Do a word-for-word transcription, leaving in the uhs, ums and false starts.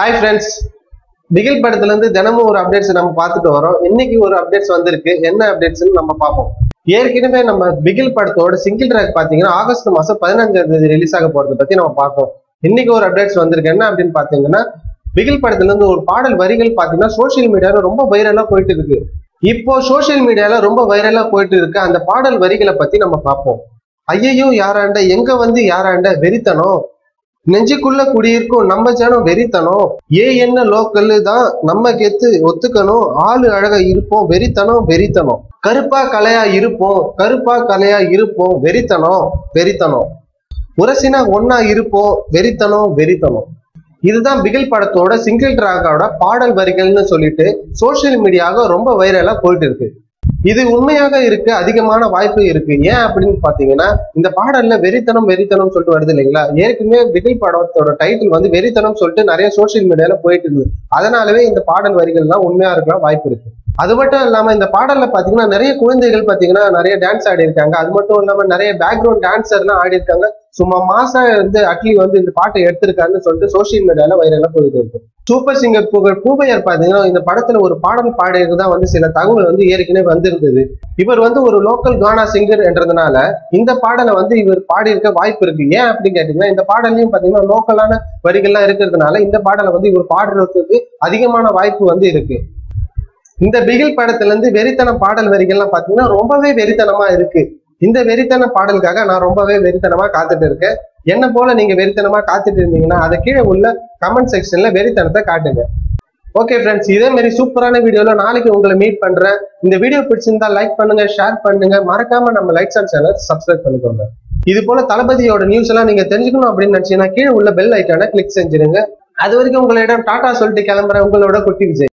Hi friends, Bigil படத்துல இருந்து தினமும் ஒரு அப்டேட்ஸ் நம்ம பார்த்துட்டு வரோம். இன்னைக்கு ஒரு அப்டேட்ஸ் வந்திருக்கு. என்ன அப்டேட்ஸ்னு நம்ம பாப்போம். ஏற்கனவே நம்ம பிகில் படத்தோட சிங்கிள் ட்ராக் பாத்தீங்கன்னா ஆகஸ்ட் மாசம் பதினஞ்சாம் தேதி ரிலீஸ் ஆக போறது பத்தி நம்ம பார்ப்போம். இன்னைக்கு ஒரு அப்டேட்ஸ் வந்திருக்கு. என்ன அப்படின்னு பாத்தீங்கன்னா பிகில் படத்துல இருந்து ஒரு பாடல் வரிகள் பாத்தீங்கன்னா சோசியல் மீடியால ரொம்ப வைரலா போயிட்டு இருக்கு. இப்போ சோசியல் மீடியால ரொம்ப வைரலா போயிட்டு இருக்கு. அந்த பாடல் வரிகளை பத்தி நம்ம பார்ப்போம். ஐயையோ யாராண்ட எங்க வந்து யாராண்ட வெறித்தனம் நெஞ்சுக்குள்ள குடியிருக்கும் நம்ம ஜனம் வெறித்தனம் ஏ என்ன லோக்கல்லு தான் நம்ம கெத்து ஒத்துக்கணும் ஆளு அழகா இருப்போம் வெறித்தனம் வெறித்தனம் கருப்பா கலையா இருப்போம் கருப்பா கலையா இருப்போம் வெறித்தனம் வெறித்தனம் உரசினா ஒன்னா இருப்போம் வெறித்தனம் வெறித்தனம் இதுதான் பிகில் படத்தோட சிங்கிள் ட்ராக்கோட பாடல் வரிகள்னு சொல்லிட்டு சோசியல் மீடியாவை ரொம்ப வைரலா போயிட்டு இருக்கு. இது உண்மையாக இருக்க அதிகமான வாய்ப்பு இருக்கு. ஏன் அப்படின்னு பாத்தீங்கன்னா இந்த பாடல்ல வெறித்தனம் வெறித்தனம் சொல்லிட்டு வருது இல்லைங்களா. ஏற்கனவே பிகில் படத்தோட டைட்டில் வந்து வெறித்தனம் சொல்லிட்டு நிறைய சோசியல் மீடியால போயிட்டு இருந்தது. அதனாலவே இந்த பாடல் வரிகள் எல்லாம் உண்மையா இருக்கலாம் வாய்ப்பு இருக்கு. அது மட்டும் இல்லாம இந்த பாடல்ல பாத்தீங்கன்னா நிறைய குழந்தைகள் பாத்தீங்கன்னா நிறைய டான்ஸ் ஆடி இருக்காங்க. அது மட்டும் இல்லாம நிறைய பேக்ரவுண்ட் டான்சர் எல்லாம் ஆடி இருக்காங்க. சும்மா மாசா வந்து அட்லி வந்து இந்த பாட்டை எடுத்திருக்காங்கன்னு சொல்லிட்டு சோசியல் மீடியால வைரலா போயிட்டு இருக்கு. சூப்பர் சிங்கர் புகழ் பூவையார் பாத்தீங்கன்னா இந்த படத்துல ஒரு பாடல் பாடியதுதான் வந்து சில தகவல் வந்து ஏற்கனவே வந்திருந்தது. இவர் வந்து ஒரு லோக்கல் கானா சிங்கர் என்றதுனால இந்த பாடலை வந்து இவர் பாடி இருக்க வாய்ப்பு இருக்கு. ஏன் அப்படின்னு கேட்டீங்கன்னா இந்த பாடலையும் பாத்தீங்கன்னா லோக்கலான வரிகள்லாம் இருக்கிறதுனால இந்த பாடலை வந்து இவர் பாடுறதுக்கு அதிகமான வாய்ப்பு வந்து இருக்கு. இந்த பிகில் படத்துல இருந்து வெறித்தன பாடல் வரிகள்லாம் பாத்தீங்கன்னா ரொம்பவே வெறித்தனமா இருக்கு. இந்த வெறித்தன பாடலுக்காக நான் ரொம்பவே வெறித்தனமா காத்துட்டு இருக்கேன். என்ன போல நீங்க வெறித்தனமா காத்துட்டு இருந்தீங்கன்னா அதை கீழே உள்ள கமெண்ட் செக்ஷன்ல வெறித்தனத்தை காட்டுங்க. ஓகே ஃப்ரெண்ட்ஸ், இதே மாதிரி சூப்பரான வீடியோல நாளைக்கு உங்களை மீட் பண்றேன். இந்த வீடியோ பிடிச்சிருந்தா லைக் பண்ணுங்க, ஷேர் பண்ணுங்க, மறக்காம நம்ம லைக்ஸ் அண்ட் சேனல் சப்ஸ்கிரைப் பண்ணிக்கோங்க. இது போல தளபதியோட நியூஸ் எல்லாம் நீங்க தெரிஞ்சுக்கணும் அப்படின்னு நினைச்சீங்கன்னா கீழே உள்ள பெல் ஐக்கான கிளிக் செஞ்சிருங்க. அது வரைக்கும் உங்களிடம் டாடா சொல்லிட்டு கிளம்புற உங்களோட குட்டி விஜய்.